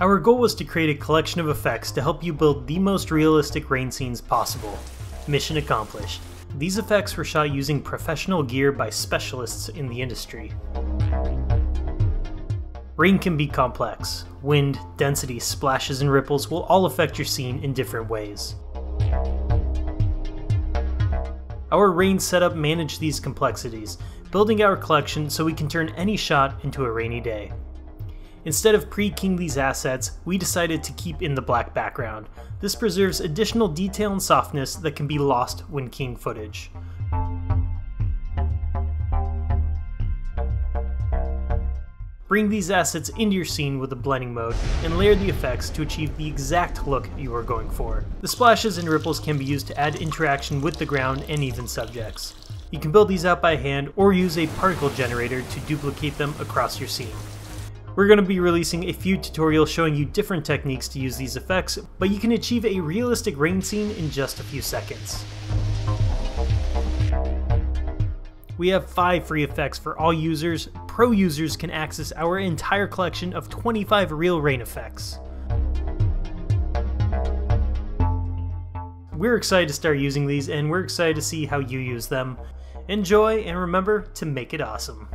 Our goal was to create a collection of effects to help you build the most realistic rain scenes possible. Mission accomplished. These effects were shot using professional gear by specialists in the industry. Rain can be complex. Wind, density, splashes, and ripples will all affect your scene in different ways. Our rain setup managed these complexities, building our collection so we can turn any shot into a rainy day. Instead of pre-keying these assets, we decided to keep in the black background. This preserves additional detail and softness that can be lost when keying footage. Bring these assets into your scene with a blending mode, and layer the effects to achieve the exact look you are going for. The splashes and ripples can be used to add interaction with the ground and even subjects. You can build these out by hand or use a particle generator to duplicate them across your scene. We're going to be releasing a few tutorials showing you different techniques to use these effects, but you can achieve a realistic rain scene in just a few seconds. We have 5 free effects for all users. Pro users can access our entire collection of 25 real rain effects. We're excited to start using these, and we're excited to see how you use them. Enjoy, and remember to make it awesome.